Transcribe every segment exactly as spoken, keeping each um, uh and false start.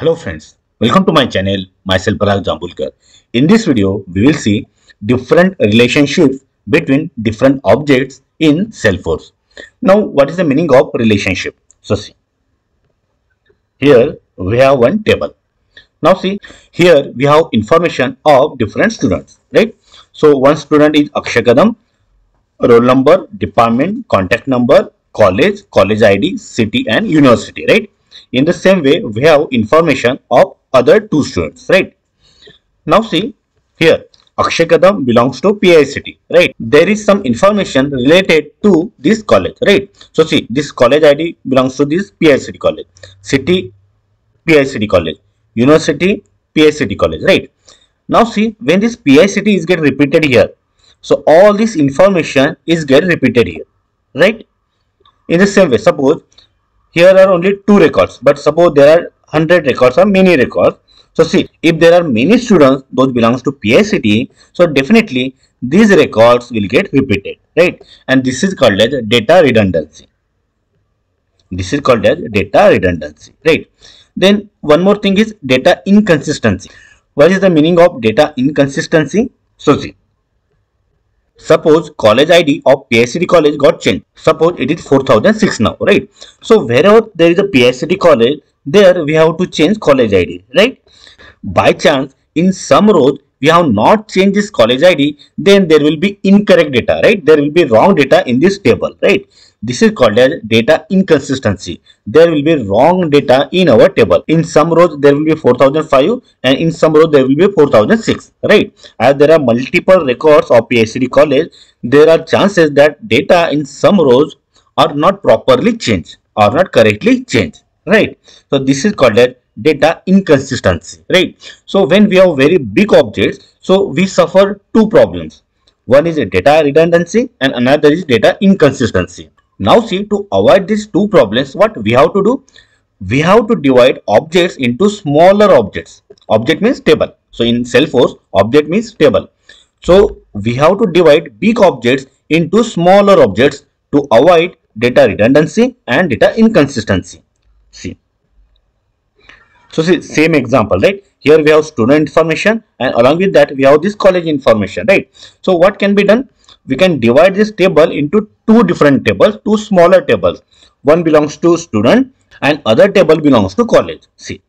Hello friends, welcome to my channel, myself Paral Jambulkar. In this video, we will see different relationships between different objects in Salesforce. Now, what is the meaning of relationship? So see, here we have one table. Now see, here we have information of different students, right? So one student is Akshagadam, roll number, department, contact number, college, college I D, city and university, right? In the same way, we have information of other two students, right? Now see, here Akshay Kadam belongs to P I C D, right? There is some information related to this college, right? So see, this college I D belongs to this P I C D college, city P I C D college, university P I C D college, right? Now see, when this P I C D is get repeated here, so all this information is get repeated here, right? In the same way, suppose here are only two records, but suppose there are one hundred records or many records. So see, if there are many students, those belongs to P I C D, so definitely these records will get repeated, right? And this is called as data redundancy. This is called as data redundancy, right? Then one more thing is data inconsistency. What is the meaning of data inconsistency? So see, suppose college I D of P I C D college got changed. Suppose it is four thousand six now, right? So wherever there is a P I C D college, there we have to change college I D, right? By chance, in some rows, we have not changed this college I D, then there will be incorrect data, right? There will be wrong data in this table, right? This is called as data inconsistency. There will be wrong data in our table. In some rows, there will be four thousand five and in some rows, there will be four thousand six, right? As there are multiple records of P I C D college, there are chances that data in some rows are not properly changed or not correctly changed, right? So this is called as data inconsistency, right? So when we have very big objects, so we suffer two problems. One is a data redundancy and another is data inconsistency. Now see, to avoid these two problems, what we have to do? We have to divide objects into smaller objects. Object means table. So in Salesforce, object means table. So we have to divide big objects into smaller objects to avoid data redundancy and data inconsistency. See. So see, same example, right? Here we have student information and along with that we have this college information, right? So what can be done? We can divide this table into two different tables, two smaller tables. One belongs to student and other table belongs to college. See,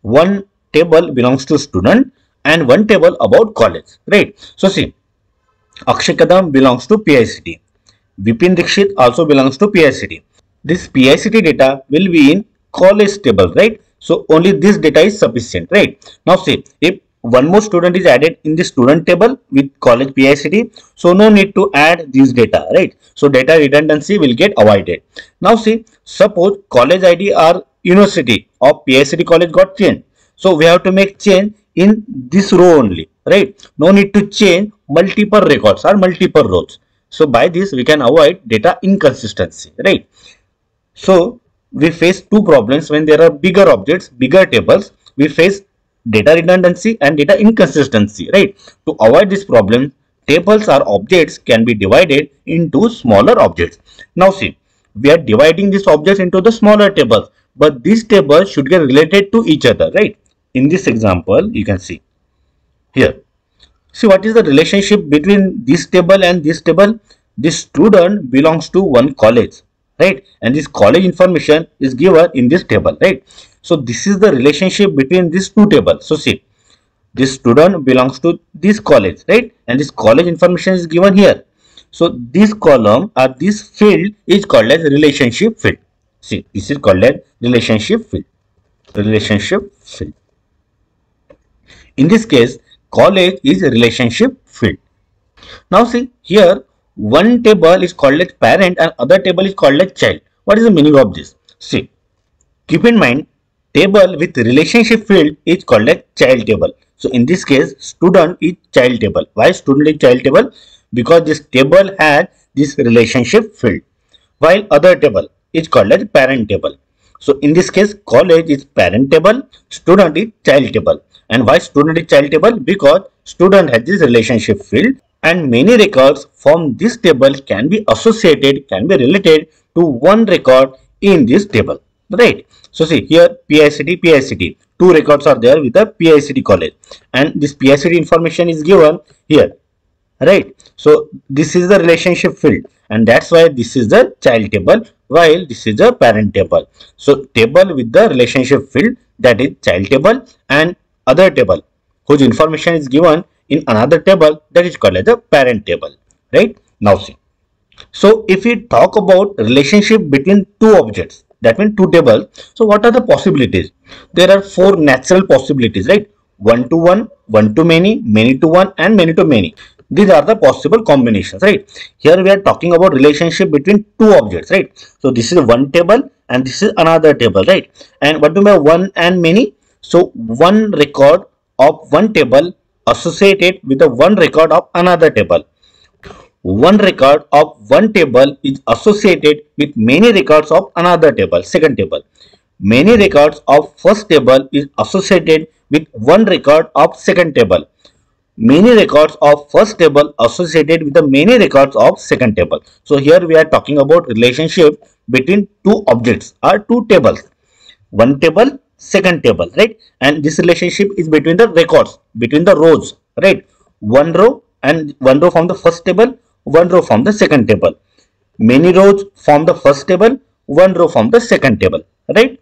one table belongs to student and one table about college, right? So see, Akshay Kadam belongs to P I C D. Vipin Dixit also belongs to P I C D. This P I C D data will be in college table, right? So only this data is sufficient, right? Now see, if one more student is added in the student table with college P I C D, so no need to add these data, right? So data redundancy will get avoided. Now see, suppose college I D or university or P I C D college got changed, so we have to make change in this row only, right? No need to change multiple records or multiple rows. So by this we can avoid data inconsistency, right? So we face two problems when there are bigger objects, bigger tables. We face data redundancy and data inconsistency, right? To avoid this problem, tables or objects can be divided into smaller objects. Now see, we are dividing these objects into the smaller tables, but these tables should get related to each other, right? In this example, you can see here. See, what is the relationship between this table and this table? This student belongs to one college, right? And this college information is given in this table, right? So this is the relationship between these two tables. So see, this student belongs to this college, right? And this college information is given here. So this column or this field is called as relationship field. See, this is called as relationship field. Relationship field. In this case, college is a relationship field. Now see, here one table is called as parent and other table is called as child. What is the meaning of this? See, keep in mind, table with relationship field is called as child table. So in this case, student is child table. Why student is child table? Because this table has this relationship field, while other table is called as parent table. So in this case, college is parent table, student is child table. And why student is child table? Because student has this relationship field and many records from this table can be associated, can be related to one record in this table. right? So see here P I C D, P I C D. Two records are there with the P I C D college, and this P I C D information is given here, right? So this is the relationship field, and that's why this is the child table, while this is the parent table. So table with the relationship field, that is child table, and other table whose information is given in another table, that is called as the parent table, right? Now see. So if we talk about relationship between two objects, that means two tables, so what are the possibilities? There are four natural possibilities, right? One to one, one to many, many to one, and many to many. These are the possible combinations, right? Here we are talking about relationship between two objects, right? So this is one table and this is another table, right? And what do we have one and many? So one record of one table associated with the one record of another table. One record of one table is associated with many records of another table, second table. Many records of first table is associated with one record of second table. Many records of first table associated with the many records of second table. So here we are talking about relationship between two objects or two tables. One table, second table, right? And this relationship is between the records, between the rows, right? One row and one row from the first table, one row from the second table. Many rows from the first table, one row from the second table, right?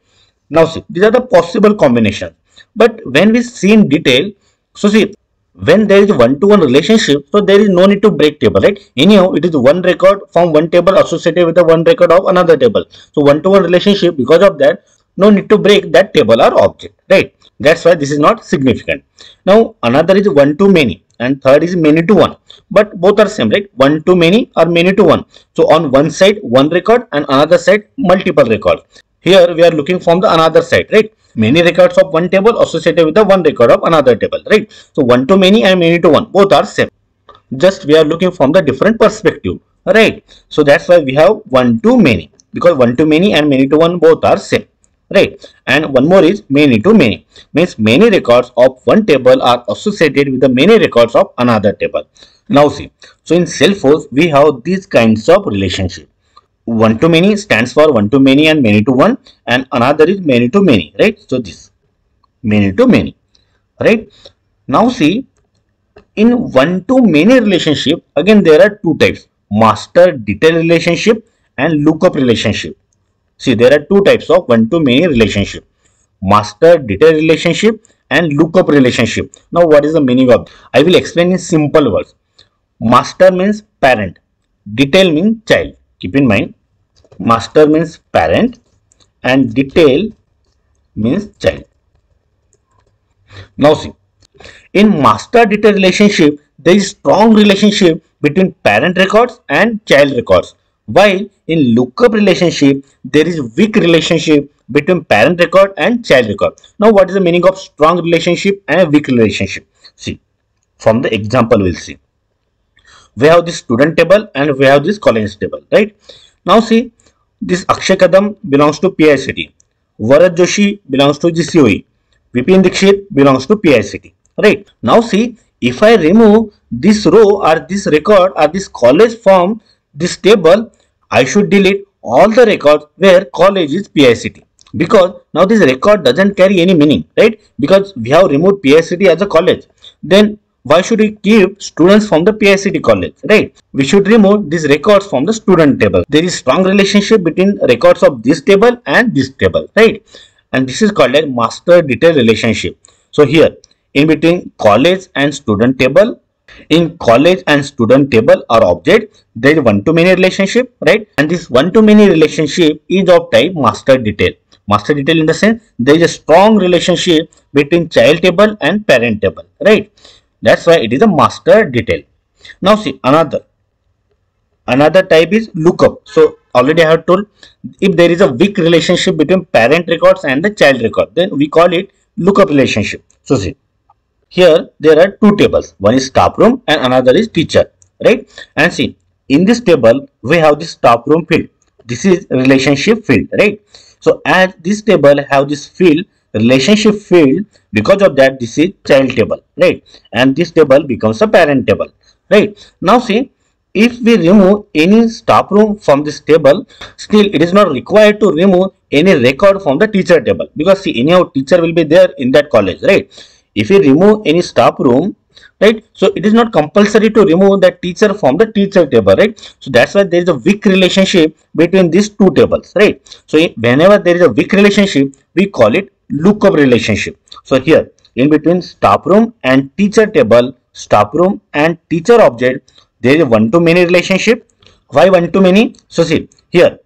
Now see, these are the possible combinations. But when we see in detail, so see, when there is one to one relationship, so there is no need to break table, right? Anyhow, it is one record from one table associated with the one record of another table. So one to one relationship, because of that, no need to break that table or object, right? That's why this is not significant. Now another is one to many, and third is many to one, but both are same, right? One to many or many to one. So on one side one record and another side multiple records. Here we are looking from the another side, right? Many records of one table associated with the one record of another table, right? So one to many and many to one, both are same. Just we are looking from the different perspective, right? So that's why we have one to many, because one to many and many to one both are same, right? And one more is many to many, means many records of one table are associated with the many records of another table. Now see, so in Salesforce we have these kinds of relationship. One to many stands for one to many and many to one, and another is many to many, right? So this many to many, right? Now see, in one to many relationship again there are two types: master detail relationship and lookup relationship. See, there are two types of one to many relationship: master detail relationship and lookup relationship. Now what is the meaning of? I will explain in simple words. Master means parent, detail means child. Keep in mind, master means parent and detail means child. Now see, in master detail relationship there is strong relationship between parent records and child records, while in lookup relationship there is weak relationship between parent record and child record. Now what is the meaning of strong relationship and weak relationship? See, from the example we will see. We have this student table and we have this college table, right? Now see, this Akshay Kadam belongs to P I C D, Varad Joshi belongs to G C O E, Vipin Dixit belongs to P I C D, right? Now see, if I remove this row or this record or this college from this table, I should delete all the records where college is P I C D, because now this record doesn't carry any meaning, right? Because we have removed P I C D as a college, then why should we keep students from the P I C D college, right? We should remove these records from the student table. There is strong relationship between records of this table and this table, right? And this is called a master detail relationship. So here, in between college and student table, in college and student table or object, there is one to many relationship, right? And this one to many relationship is of type master detail. Master detail in the sense, there is a strong relationship between child table and parent table, right? That's why it is a master detail. Now see, another another type is lookup. So already I have told, if there is a weak relationship between parent records and the child record, then we call it lookup relationship. So see, here there are two tables, one is staff room and another is teacher, right? And see, in this table we have this staff room field. This is relationship field, right? So as this table have this field, relationship field, because of that this is child table, right? And this table becomes a parent table, right? Now see, If we remove any staff room from this table, still it is not required to remove any record from the teacher table, because see, anyhow teacher will be there in that college, right? If we remove any staff room, right, so it is not compulsory to remove that teacher from the teacher table, right? So that's why there is a weak relationship between these two tables, right? So whenever there is a weak relationship, we call it lookup relationship. So here in between staff room and teacher table, staff room and teacher object, there is a one-to-many relationship. Why one-to-many? So see, here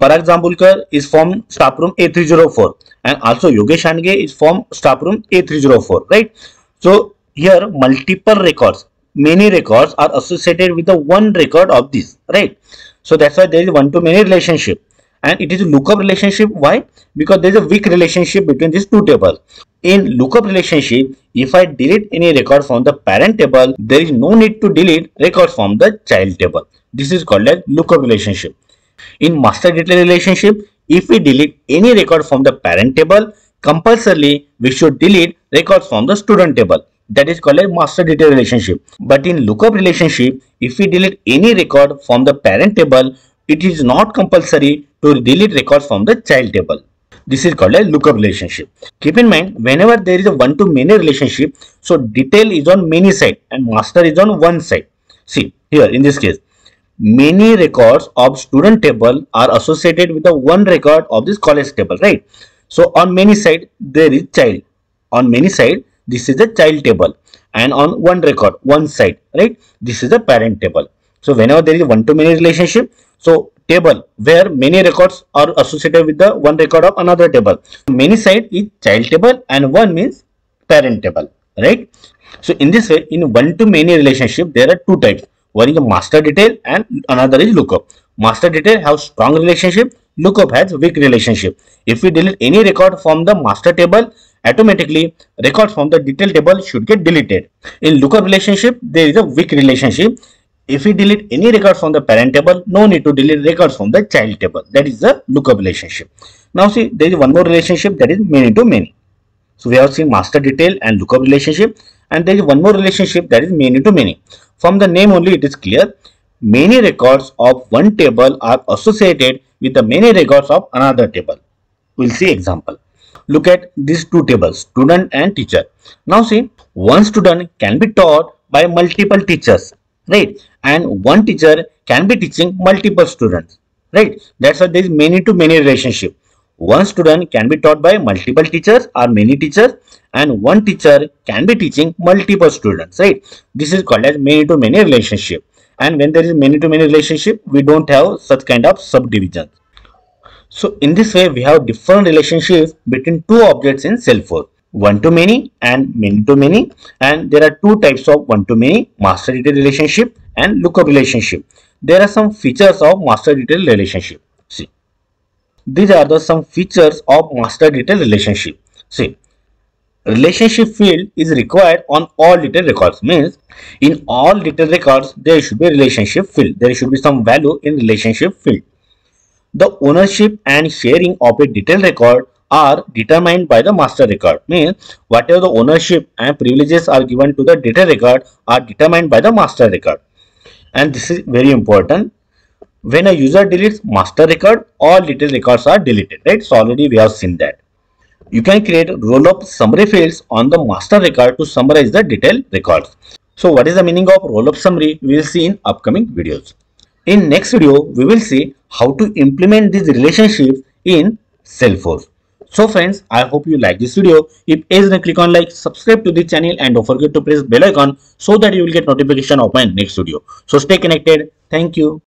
Paral Jambulkar is from staff room A three zero four and also Yogesh Ange is from staff room A three zero four, right? So here multiple records, many records are associated with the one record of this, right? So that's why there is one-to-many relationship, and it is a lookup relationship. Why? Because there is a weak relationship between these two tables. In lookup relationship, if I delete any record from the parent table, there is no need to delete records from the child table. This is called as lookup relationship. In master detail relationship, if we delete any record from the parent table, compulsorily we should delete records from the student table. That is called as master detail relationship. But in lookup relationship, if we delete any record from the parent table, it is not compulsory to delete records from the child table. This is called a lookup relationship. Keep in mind, whenever there is a one-to-many relationship, so detail is on many side and master is on one side. See, here in this case, many records of student table are associated with the one record of this college table, right? So on many side, there is child. On many side, this is the child table, and on one record, one side, right? This is the parent table. So whenever there is a one-to-many relationship, so table where many records are associated with the one record of another table. Many side is child table and one means parent table, right? So in this way, in one-to-many relationship, there are two types. One is a master detail and another is lookup. Master detail has strong relationship, lookup has weak relationship. If we delete any record from the master table, automatically records from the detail table should get deleted. In lookup relationship, there is a weak relationship. If we delete any records from the parent table, no need to delete records from the child table. That is the lookup relationship. Now see, there is one more relationship, that is many to many. So we have seen master detail and lookup relationship, and there is one more relationship, that is many to many. From the name only it is clear, many records of one table are associated with the many records of another table. We will see example. Look at these two tables, student and teacher. Now see, one student can be taught by multiple teachers, right? And one teacher can be teaching multiple students, right? That's why there is many to many relationship. One student can be taught by multiple teachers or many teachers, and one teacher can be teaching multiple students, right? This is called as many to many relationship. And when there is many to many relationship, we don't have such kind of subdivisions. So in this way, we have different relationships between two objects in Salesforce. One to many and many to many, and there are two types of one to many, master detail relationship and lookup relationship. There are some features of master detail relationship. See, these are the some features of master detail relationship. See, relationship field is required on all detail records, means in all detail records there should be relationship field. There should be some value in relationship field. The ownership and sharing of a detail record are determined by the master record, means whatever the ownership and privileges are given to the detail record are determined by the master record. And this is very important. When a user deletes master record, all detail records are deleted, right? So already we have seen that. You can create roll-up summary fields on the master record to summarize the detail records. So what is the meaning of roll-up summary? We will see in upcoming videos. In next video, we will see how to implement these relationships in Salesforce. So friends, I hope you like this video. If yes, then click on like, subscribe to the channel, and don't forget to press bell icon so that you will get notification of my next video. So stay connected. Thank you.